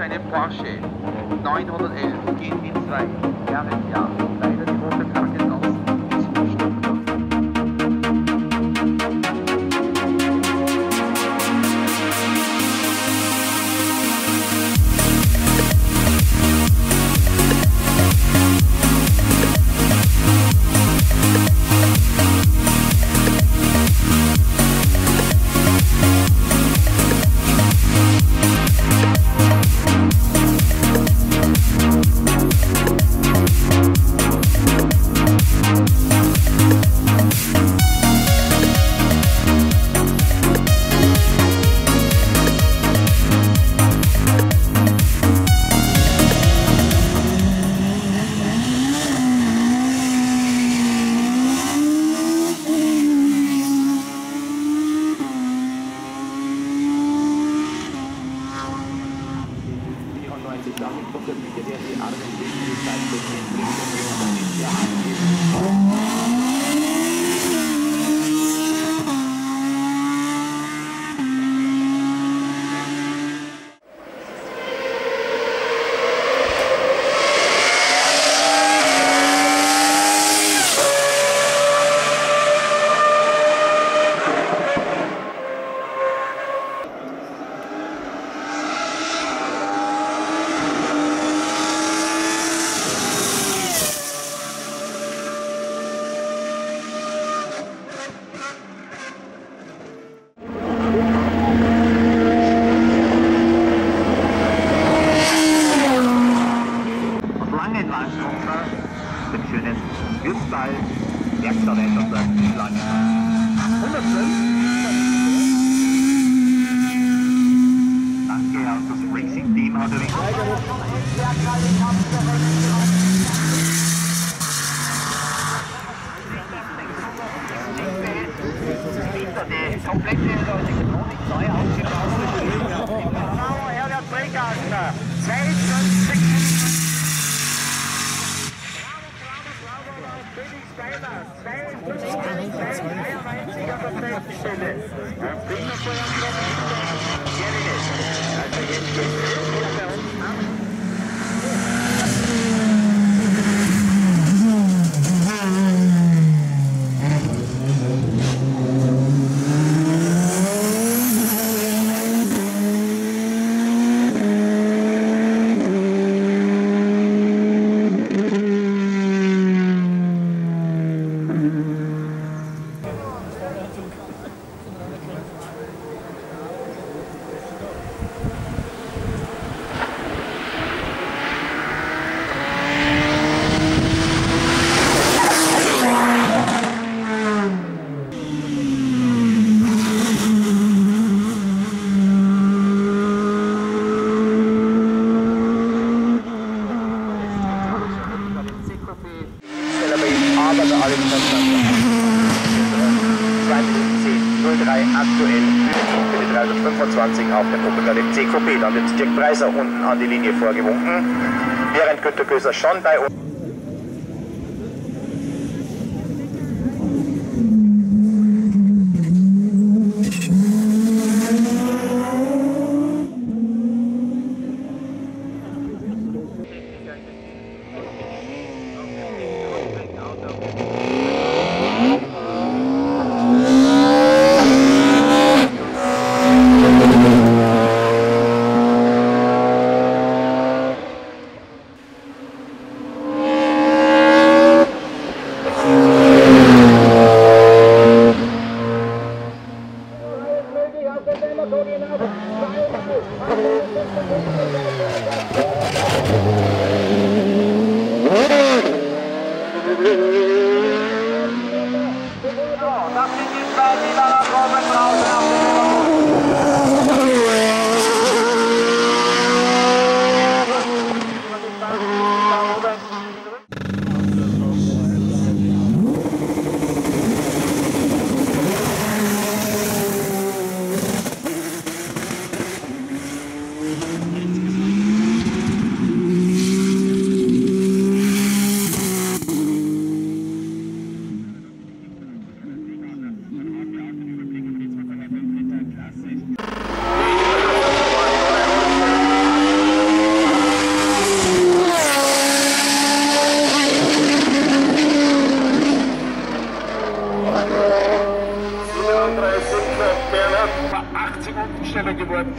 seinem Porsche 911 geht in 2 Jahresjahr leider die rote Flagge aus. Dann wird Dirk Preiser unten an die Linie vorgewunken, während Günter Köser schon bei uns. Sekunden schneller geworden.